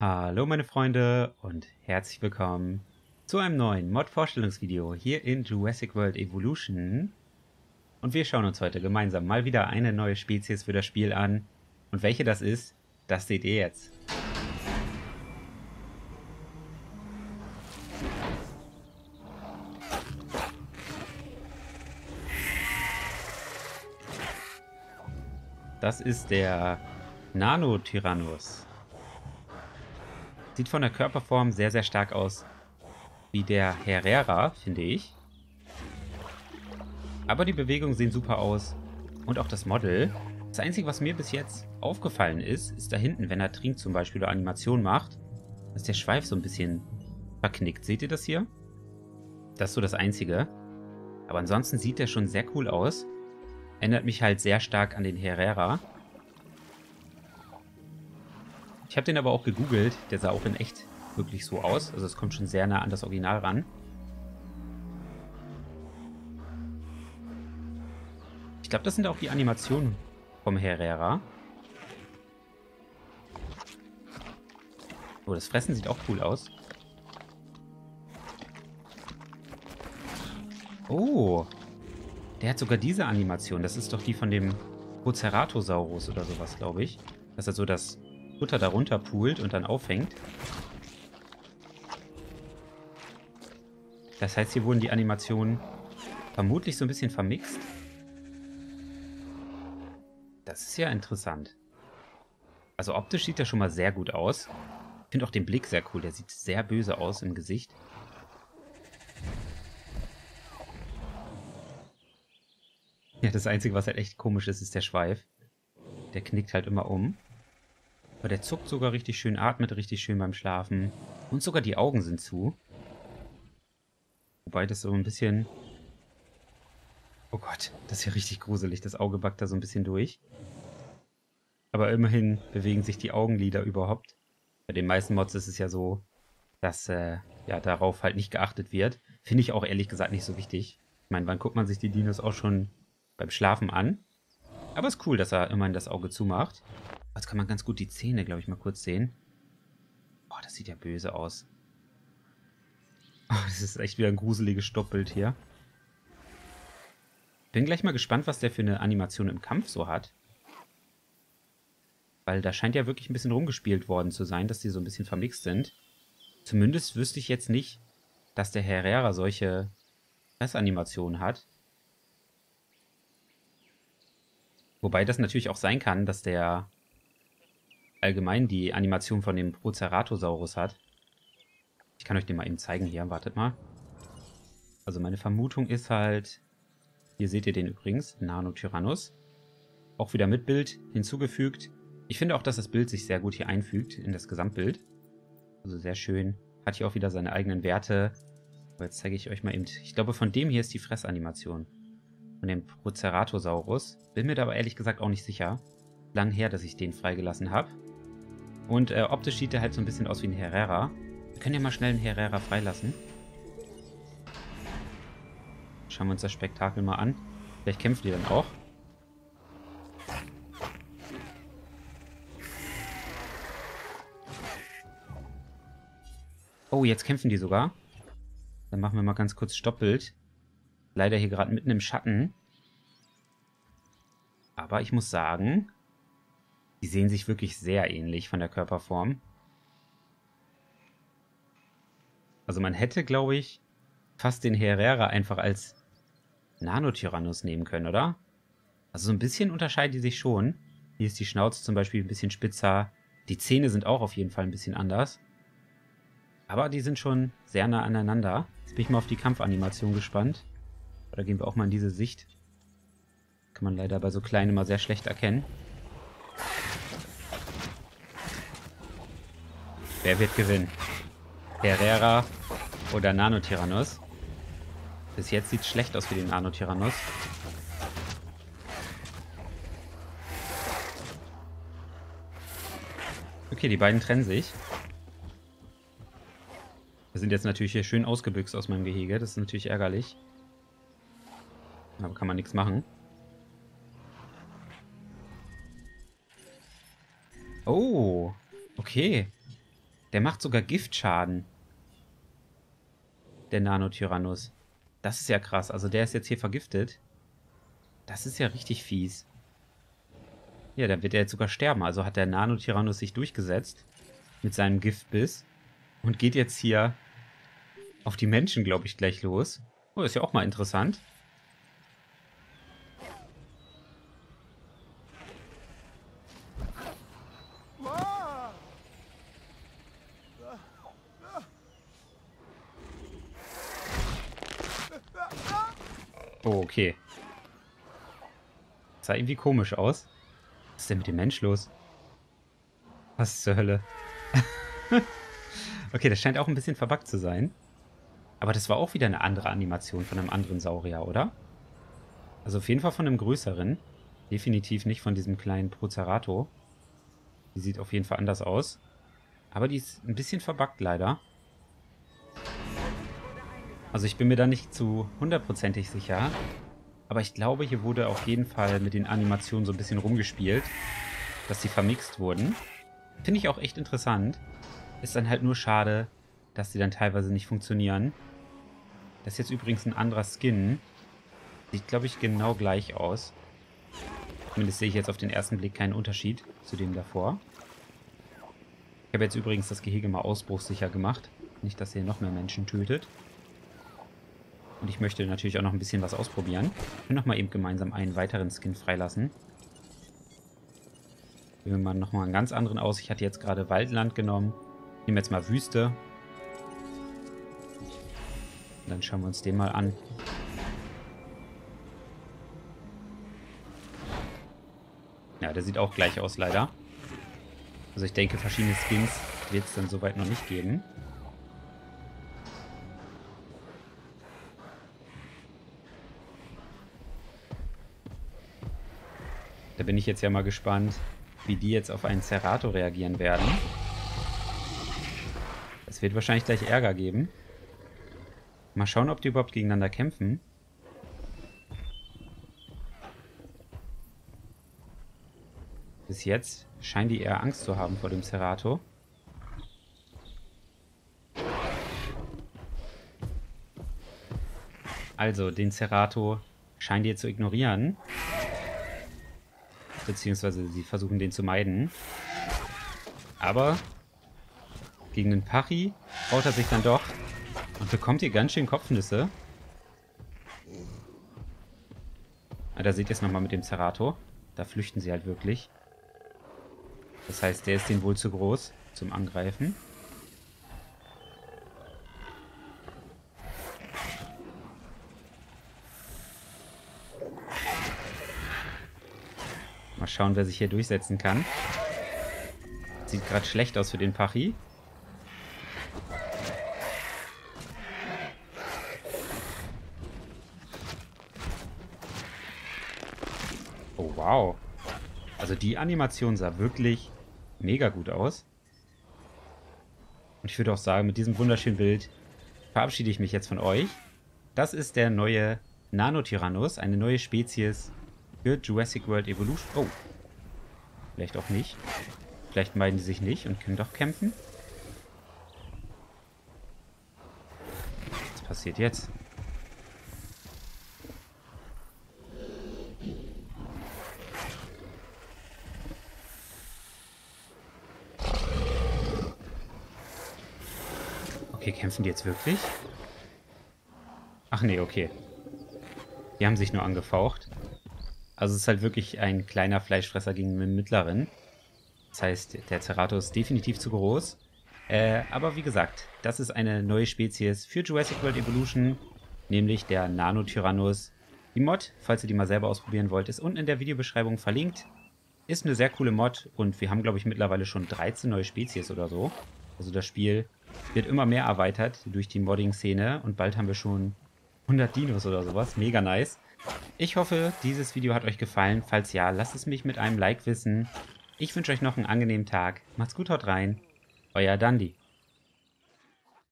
Hallo meine Freunde und herzlich willkommen zu einem neuen Mod-Vorstellungsvideo hier in Jurassic World Evolution. Und wir schauen uns heute gemeinsam mal wieder eine neue Spezies für das Spiel an. Und welche das ist, das seht ihr jetzt. Das ist der Nanotyrannus. Sieht von der Körperform sehr, sehr stark aus wie der Herrera, finde ich. Aber die Bewegungen sehen super aus und auch das Model. Das Einzige, was mir bis jetzt aufgefallen ist, ist da hinten, wenn er trinkt zum Beispiel oder Animation macht, dass der Schweif so ein bisschen verknickt. Seht ihr das hier? Das ist so das Einzige. Aber ansonsten sieht der schon sehr cool aus. Erinnert mich halt sehr stark an den Herrera. Ich habe den aber auch gegoogelt, der sah auch in echt wirklich so aus. Also es kommt schon sehr nah an das Original ran. Ich glaube, das sind auch die Animationen vom Herrera. Oh, das Fressen sieht auch cool aus. Oh, der hat sogar diese Animation. Das ist doch die von dem Proceratosaurus oder sowas, glaube ich. Das ist so das Butter darunter poolt und dann aufhängt. Das heißt, hier wurden die Animationen vermutlich so ein bisschen vermixt. Das ist ja interessant. Also optisch sieht er schon mal sehr gut aus. Ich finde auch den Blick sehr cool. Der sieht sehr böse aus im Gesicht. Ja, das Einzige, was halt echt komisch ist, ist der Schweif. Der knickt halt immer um. Aber der zuckt sogar richtig schön, atmet richtig schön beim Schlafen. Und sogar die Augen sind zu. Wobei das so ein bisschen... Oh Gott, das ist ja richtig gruselig. Das Auge backt da so ein bisschen durch. Aber immerhin bewegen sich die Augenlider überhaupt. Bei den meisten Mods ist es ja so, dass ja, darauf halt nicht geachtet wird. Finde ich auch ehrlich gesagt nicht so wichtig. Ich meine, wann guckt man sich die Dinos auch schon beim Schlafen an? Aber es ist cool, dass er immerhin das Auge zumacht. Jetzt kann man ganz gut die Zähne, glaube ich, mal kurz sehen. Boah, das sieht ja böse aus. Oh, das ist echt wieder ein gruseliges Stoppbild hier. Bin gleich mal gespannt, was der für eine Animation im Kampf so hat. Weil da scheint ja wirklich ein bisschen rumgespielt worden zu sein, dass die so ein bisschen vermixt sind. Zumindest wüsste ich jetzt nicht, dass der Herrera solche Fressanimationen hat. Wobei das natürlich auch sein kann, dass der allgemein die Animation von dem Proceratosaurus hat. Ich kann euch den mal eben zeigen hier, wartet mal. Also meine Vermutung ist halt, hier seht ihr den übrigens, Nanotyrannus. Auch wieder mit Bild hinzugefügt. Ich finde auch, dass das Bild sich sehr gut hier einfügt in das Gesamtbild. Also sehr schön. Hat hier auch wieder seine eigenen Werte. Aber jetzt zeige ich euch mal eben, ich glaube von dem hier ist die Fressanimation. Von dem Proceratosaurus. Bin mir da aber ehrlich gesagt auch nicht sicher. Lang her, dass ich den freigelassen habe. Und optisch sieht er halt so ein bisschen aus wie ein Herrera. Wir können ja mal schnell einen Herrera freilassen. Schauen wir uns das Spektakel mal an. Vielleicht kämpfen die dann auch. Oh, jetzt kämpfen die sogar. Dann machen wir mal ganz kurz Stoppbild. Leider hier gerade mitten im Schatten. Aber ich muss sagen, die sehen sich wirklich sehr ähnlich von der Körperform. Also man hätte, glaube ich, fast den Herrera einfach als Nanotyrannus nehmen können, oder? Also so ein bisschen unterscheiden die sich schon. Hier ist die Schnauze zum Beispiel ein bisschen spitzer. Die Zähne sind auch auf jeden Fall ein bisschen anders. Aber die sind schon sehr nah aneinander. Jetzt bin ich mal auf die Kampfanimation gespannt. Da gehen wir auch mal in diese Sicht. Kann man leider bei so kleinen mal sehr schlecht erkennen. Wer wird gewinnen? Herrera oder Nanotyrannus? Bis jetzt sieht es schlecht aus für den Nanotyrannus. Okay, die beiden trennen sich. Wir sind jetzt natürlich hier schön ausgebüxt aus meinem Gehege. Das ist natürlich ärgerlich. Aber kann man nichts machen. Oh, okay. Der macht sogar Giftschaden. Der Nanotyrannus. Das ist ja krass. Also der ist jetzt hier vergiftet. Das ist ja richtig fies. Ja, dann wird er jetzt sogar sterben. Also hat der Nanotyrannus sich durchgesetzt mit seinem Giftbiss und geht jetzt hier auf die Menschen, glaube ich, gleich los. Oh, ist ja auch mal interessant. Oh, okay. Das sah irgendwie komisch aus. Was ist denn mit dem Mensch los? Was zur Hölle? Okay, das scheint auch ein bisschen verbuggt zu sein. Aber das war auch wieder eine andere Animation von einem anderen Saurier, oder? Also auf jeden Fall von einem größeren. Definitiv nicht von diesem kleinen Procerato. Die sieht auf jeden Fall anders aus. Aber die ist ein bisschen verbuggt leider. Also ich bin mir da nicht zu 100% sicher. Aber ich glaube, hier wurde auf jeden Fall mit den Animationen so ein bisschen rumgespielt. Dass die vermixt wurden. Finde ich auch echt interessant. Ist dann halt nur schade, dass die dann teilweise nicht funktionieren. Das ist jetzt übrigens ein anderer Skin. Sieht, glaube ich, genau gleich aus. Zumindest sehe ich jetzt auf den ersten Blick keinen Unterschied zu dem davor. Ich habe jetzt übrigens das Gehege mal ausbruchssicher gemacht. Nicht, dass ihr noch mehr Menschen tötet. Und ich möchte natürlich auch noch ein bisschen was ausprobieren. Ich will nochmal eben gemeinsam einen weiteren Skin freilassen. Nehmen wir mal nochmal einen ganz anderen aus. Ich hatte jetzt gerade Waldland genommen. Ich nehme jetzt mal Wüste. Und dann schauen wir uns den mal an. Ja, der sieht auch gleich aus, leider. Also ich denke, verschiedene Skins wird es dann soweit noch nicht geben. Da bin ich jetzt ja mal gespannt, wie die jetzt auf einen Cerato reagieren werden. Es wird wahrscheinlich gleich Ärger geben. Mal schauen, ob die überhaupt gegeneinander kämpfen. Bis jetzt scheinen die eher Angst zu haben vor dem Cerato. Also, den Cerato scheinen die jetzt zu ignorieren. Beziehungsweise sie versuchen, den zu meiden. Aber gegen den Pachi haut er sich dann doch und bekommt hier ganz schön Kopfnüsse. Ah, da seht ihr es nochmal mit dem Cerato. Da flüchten sie halt wirklich. Das heißt, der ist denen wohl zu groß zum Angreifen. Schauen, wer sich hier durchsetzen kann. Sieht gerade schlecht aus für den Pachi. Oh, wow. Also die Animation sah wirklich mega gut aus. Und ich würde auch sagen, mit diesem wunderschönen Bild verabschiede ich mich jetzt von euch. Das ist der neue Nanotyrannus, eine neue Spezies für Jurassic World Evolution. Oh. Vielleicht auch nicht. Vielleicht meiden die sich nicht und können doch kämpfen. Was passiert jetzt? Okay, kämpfen die jetzt wirklich? Ach nee, okay. Die haben sich nur angefaucht. Also es ist halt wirklich ein kleiner Fleischfresser gegen einen mittleren. Das heißt, der Cerato ist definitiv zu groß. Aber wie gesagt, das ist eine neue Spezies für Jurassic World Evolution, nämlich der Nanotyrannus. Die Mod, falls ihr die mal selber ausprobieren wollt, ist unten in der Videobeschreibung verlinkt. Ist eine sehr coole Mod und wir haben, glaube ich, mittlerweile schon 13 neue Spezies oder so. Also das Spiel wird immer mehr erweitert durch die Modding-Szene und bald haben wir schon 100 Dinos oder sowas. Mega nice. Ich hoffe, dieses Video hat euch gefallen. Falls ja, lasst es mich mit einem Like wissen. Ich wünsche euch noch einen angenehmen Tag. Macht's gut, haut rein. Euer Dandy.